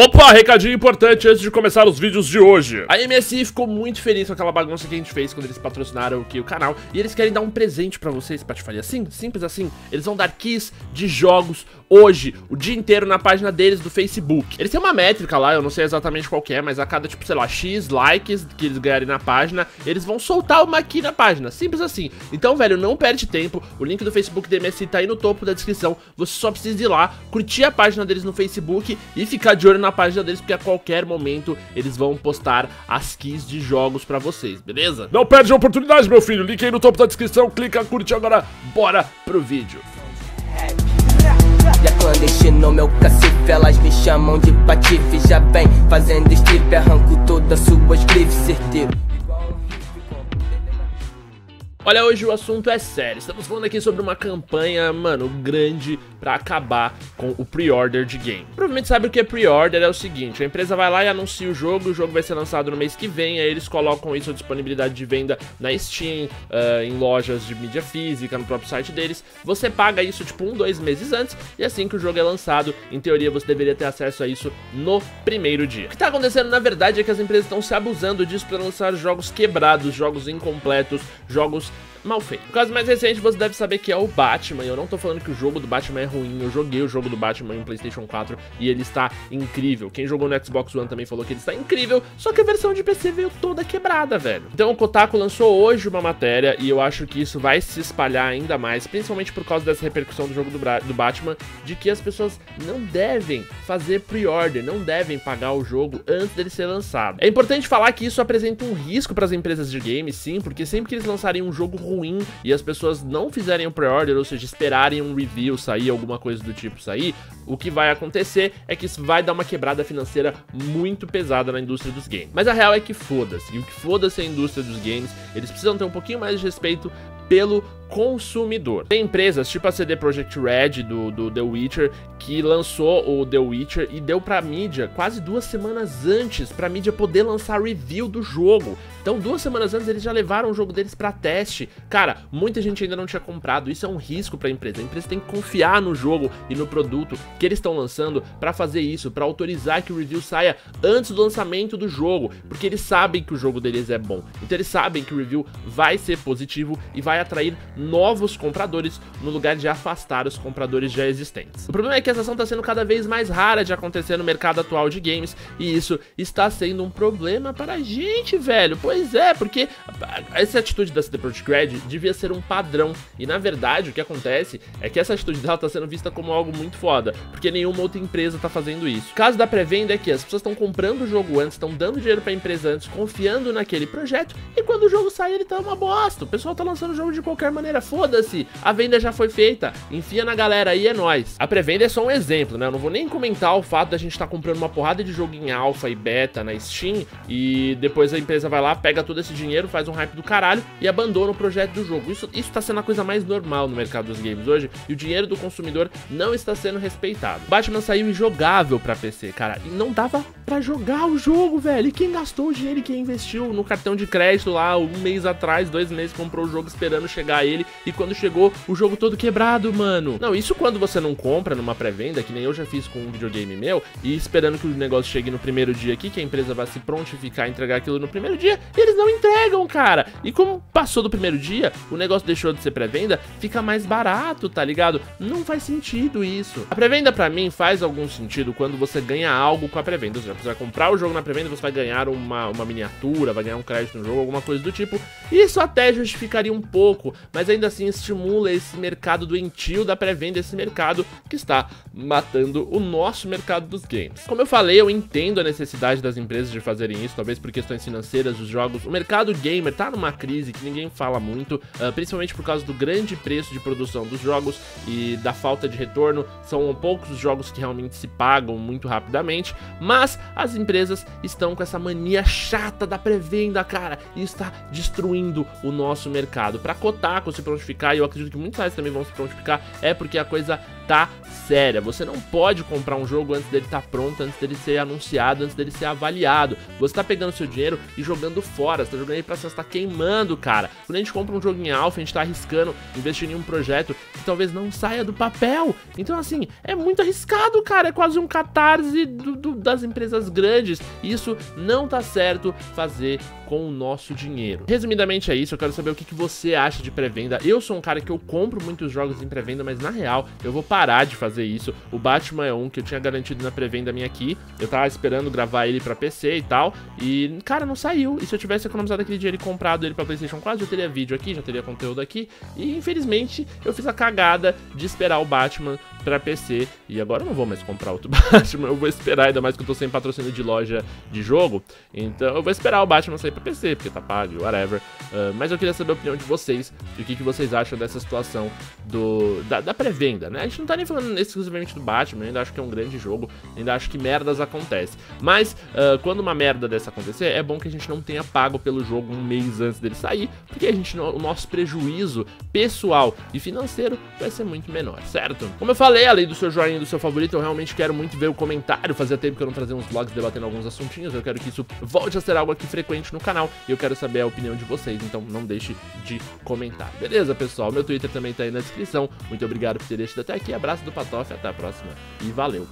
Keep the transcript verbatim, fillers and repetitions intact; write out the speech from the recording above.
Opa, recadinho importante antes de começar os vídeos de hoje. A M S I ficou muito feliz com aquela bagunça que a gente fez quando eles patrocinaram aqui o canal. E eles querem dar um presente pra vocês, patifaria, assim, simples assim. Eles vão dar keys de jogos hoje, o dia inteiro, na página deles do Facebook. Eles têm uma métrica lá, eu não sei exatamente qual que é, mas a cada, tipo, sei lá, X likes que eles ganharem na página, eles vão soltar uma key na página, simples assim. Então, velho, não perde tempo, o link do Facebook da M S I tá aí no topo da descrição. Você só precisa ir lá, curtir a página deles no Facebook e ficar de olho na página deles, porque a qualquer momento eles vão postar as keys de jogos pra vocês, beleza? Não perde a oportunidade, meu filho. Link aí no topo da descrição, clica, curte agora. Bora pro vídeo. E a clandestino, meu cacife, elas me chamam de patife. Já vem fazendo strip, arranco todas suas grifes, certeiro. Olha, hoje o assunto é sério. Estamos falando aqui sobre uma campanha, mano, grande pra acabar com o pre-order de game. Provavelmente sabe o que é pre-order, é o seguinte: a empresa vai lá e anuncia o jogo, o jogo vai ser lançado no mês que vem, aí eles colocam isso à disponibilidade de venda na Steam, uh, em lojas de mídia física, no próprio site deles. Você paga isso tipo um, dois meses antes, e assim que o jogo é lançado, em teoria você deveria ter acesso a isso no primeiro dia. O que tá acontecendo na verdade é que as empresas estão se abusando disso pra lançar jogos quebrados, jogos incompletos, jogos mal feito. O caso mais recente você deve saber que é o Batman. Eu não tô falando que o jogo do Batman é ruim, eu joguei o jogo do Batman em Playstation quatro e ele está incrível. Quem jogou no Xbox One também falou que ele está incrível, só que a versão de P C veio toda quebrada, velho. Então o Kotaku lançou hoje uma matéria e eu acho que isso vai se espalhar ainda mais, principalmente por causa dessa repercussão do jogo do, do Batman, de que as pessoas não devem fazer pre-order, não devem pagar o jogo antes dele ser lançado. É importante falar que isso apresenta um risco para as empresas de games, sim, porque sempre que eles lançarem um jogo ruim ruim e as pessoas não fizerem um pre-order, ou seja, esperarem um review sair, alguma coisa do tipo sair, o que vai acontecer é que isso vai dar uma quebrada financeira muito pesada na indústria dos games. Mas a real é que foda-se, e o que foda-se é a indústria dos games, eles precisam ter um pouquinho mais de respeito pelo consumidor. Tem empresas tipo a C D Projekt Red do, do The Witcher, que lançou o The Witcher e deu pra mídia quase duas semanas antes pra mídia poder lançar review do jogo. Então duas semanas antes eles já levaram o jogo deles pra teste. Cara, muita gente ainda não tinha comprado, isso é um risco pra empresa. A empresa tem que confiar no jogo e no produto que eles estão lançando pra fazer isso, pra autorizar que o review saia antes do lançamento do jogo, porque eles sabem que o jogo deles é bom, então eles sabem que o review vai ser positivo e vai atrair novos compradores no lugar de afastar os compradores já existentes. O problema é que essa ação está sendo cada vez mais rara de acontecer no mercado atual de games, e isso está sendo um problema para a gente, velho. Pois é, porque essa atitude da C D Projekt Red devia ser um padrão, e na verdade o que acontece é que essa atitude dela está sendo vista como algo muito foda, porque nenhuma outra empresa está fazendo isso. O caso da pré-venda é que as pessoas estão comprando o jogo antes, estão dando dinheiro para a empresa antes, confiando naquele projeto, e quando o jogo sai ele tá uma bosta. O pessoal tá lançando o jogo de qualquer maneira, foda-se, a venda já foi feita, enfia na galera aí, é nóis. A pré-venda é só um exemplo, né? Eu não vou nem comentar o fato da gente estar tá comprando uma porrada de jogo em alfa e beta na Steam, e depois a empresa vai lá, pega todo esse dinheiro, faz um hype do caralho e abandona o projeto do jogo. Isso, isso tá sendo a coisa mais normal no mercado dos games hoje, e o dinheiro do consumidor não está sendo respeitado. Batman saiu injogável pra P C, cara, e não dava pra jogar o jogo, velho. E quem gastou o dinheiro e quem investiu no cartão de crédito lá um mês atrás, dois meses, comprou o jogo esperando chegar ele, e quando chegou, o jogo todo quebrado, mano. Não, isso quando você não compra numa pré-venda, que nem eu já fiz com um videogame meu, e esperando que o negócio chegue no primeiro dia aqui, que a empresa vai se prontificar a entregar aquilo no primeiro dia, e eles não entregam, cara. E como passou do primeiro dia, o negócio deixou de ser pré-venda, fica mais barato, tá ligado? Não faz sentido isso. A pré-venda pra mim faz algum sentido quando você ganha algo com a pré-venda, ou seja, você vai comprar o jogo na pré-venda, você vai ganhar uma, uma miniatura, vai ganhar um crédito no jogo, alguma coisa do tipo. Isso até justificaria um pouco, mas ainda assim estimula esse mercado doentio da pré-venda, esse mercado que está matando o nosso mercado dos games. Como eu falei, eu entendo a necessidade das empresas de fazerem isso, talvez por questões financeiras dos jogos. O mercado gamer tá numa crise que ninguém fala muito, principalmente por causa do grande preço de produção dos jogos e da falta de retorno. São poucos os jogos que realmente se pagam muito rapidamente, mas as empresas estão com essa mania chata da pré-venda, cara, e está destruindo o nosso mercado. Pra Kotaku, vão se prontificar, e eu acredito que muitos sites também vão se prontificar, é porque a coisa tá séria. Você não pode comprar um jogo antes dele estar pronto, antes dele ser anunciado, antes dele ser avaliado. Você tá pegando seu dinheiro e jogando fora, você tá jogando aí pra você, você tá queimando, cara. Quando a gente compra um jogo em alpha, a gente tá arriscando, investindo em um projeto que talvez não saia do papel. Então, assim, é muito arriscado, cara, é quase um catarse do, do, das empresas grandes. Isso não tá certo fazer com o nosso dinheiro. Resumidamente é isso, eu quero saber o que, que você acha de pré-venda. Eu sou um cara que eu compro muitos jogos em pré-venda, mas na real, eu vou parar de fazer isso. O Batman é um que eu tinha garantido na pré-venda minha aqui, eu tava esperando gravar ele pra P C e tal, e, cara, não saiu. E se eu tivesse economizado aquele dinheiro e comprado ele pra Playstation quatro, eu teria vídeo aqui, já teria conteúdo aqui, e infelizmente eu fiz a cagada de esperar o Batman pra P C, e agora eu não vou mais comprar outro Batman, eu vou esperar, ainda mais que eu tô sem patrocínio de loja de jogo, então eu vou esperar o Batman sair pra P C, porque tá pago, whatever. Uh, mas eu queria saber a opinião de vocês, e o que, que vocês acham dessa situação do, da, da pré-venda, né? A gente não tá nem falando exclusivamente do Batman, eu ainda acho que é um grande jogo, ainda acho que merdas acontecem, mas uh, quando uma merda dessa acontecer, é bom que a gente não tenha pago pelo jogo um mês antes dele sair, porque a gente, o nosso prejuízo pessoal e financeiro vai ser muito menor, certo? Como eu falei, além do seu joinha e do seu favorito, eu realmente quero muito ver o comentário, fazia tempo que eu não trazia uns vlogs debatendo alguns assuntinhos, eu quero que isso volte a ser algo aqui frequente no canal, e eu quero saber a opinião de vocês, então não deixe de comentar. Beleza, pessoal? Meu Twitter também tá aí na descrição, muito obrigado por ter deixado até aqui, abraço do Patof, até a próxima e valeu!